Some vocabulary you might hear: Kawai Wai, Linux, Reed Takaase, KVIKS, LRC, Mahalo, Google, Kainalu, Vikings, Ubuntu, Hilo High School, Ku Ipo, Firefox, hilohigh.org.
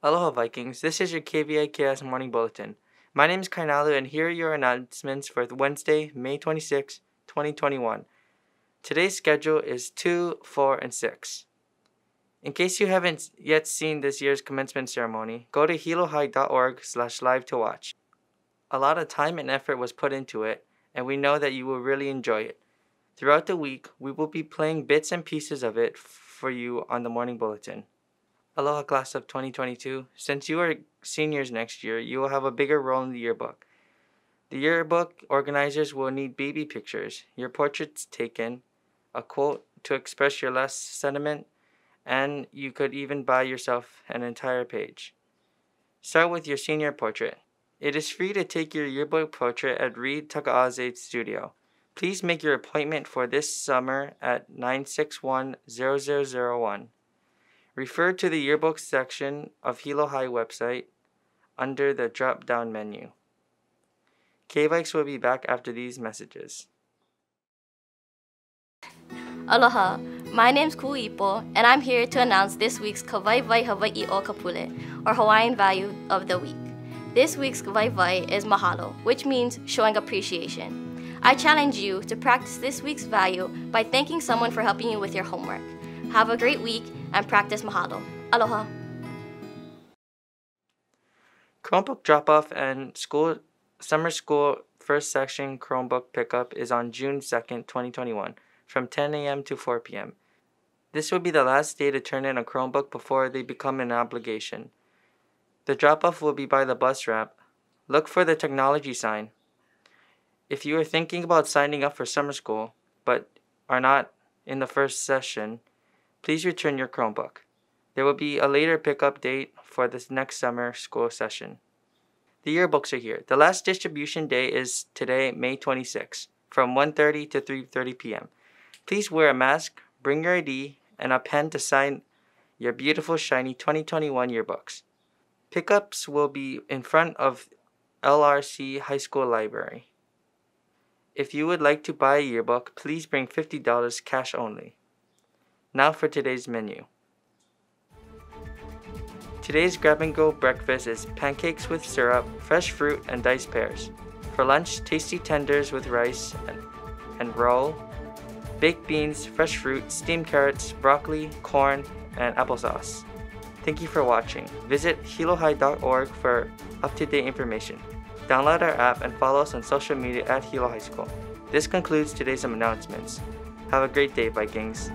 Aloha Vikings, this is your KVIKS Morning Bulletin. My name is Kainalu and here are your announcements for Wednesday, May 26, 2021. Today's schedule is 2, 4, and 6. In case you haven't yet seen this year's commencement ceremony, go to hilohigh.org/live to watch. A lot of time and effort was put into it, and we know that you will really enjoy it. Throughout the week, we will be playing bits and pieces of it for you on the Morning Bulletin. Aloha Class of 2022, since you are seniors next year, you will have a bigger role in the yearbook. The yearbook organizers will need baby pictures, your portraits taken, a quote to express your last sentiment, and you could even buy yourself an entire page. Start with your senior portrait. It is free to take your yearbook portrait at Reed Takaase Studio. Please make your appointment for this summer at 961-0001. Refer to the yearbook section of Hilo High website under the drop-down menu. KVIKS will be back after these messages. Aloha, my name's Ku Ipo, and I'm here to announce this week's Kawai Wai Hawaii o Kapule, or Hawaiian value of the week. This week's Kawai Wai is Mahalo, which means showing appreciation. I challenge you to practice this week's value by thanking someone for helping you with your homework. Have a great week and practice Mahalo. Aloha. Chromebook drop-off and Summer School First Section Chromebook Pickup is on June 2nd, 2021, from 10 a.m. to 4 p.m. This will be the last day to turn in a Chromebook before they become an obligation. The drop-off will be by the bus ramp. Look for the technology sign. If you are thinking about signing up for summer school, but are not in the first session, please return your Chromebook. There will be a later pickup date for this next summer school session. The yearbooks are here. The last distribution day is today, May 26, from 1:30 to 3:30 p.m. Please wear a mask, bring your ID, and a pen to sign your beautiful, shiny 2021 yearbooks. Pickups will be in front of LRC High School Library. If you would like to buy a yearbook, please bring $50 cash only. Now for today's menu. Today's grab-and-go breakfast is pancakes with syrup, fresh fruit, and diced pears. For lunch, tasty tenders with rice and roll, baked beans, fresh fruit, steamed carrots, broccoli, corn, and applesauce. Thank you for watching. Visit hilohigh.org for up-to-date information. Download our app and follow us on social media at Hilo High School. This concludes today's announcements. Have a great day, Vikings.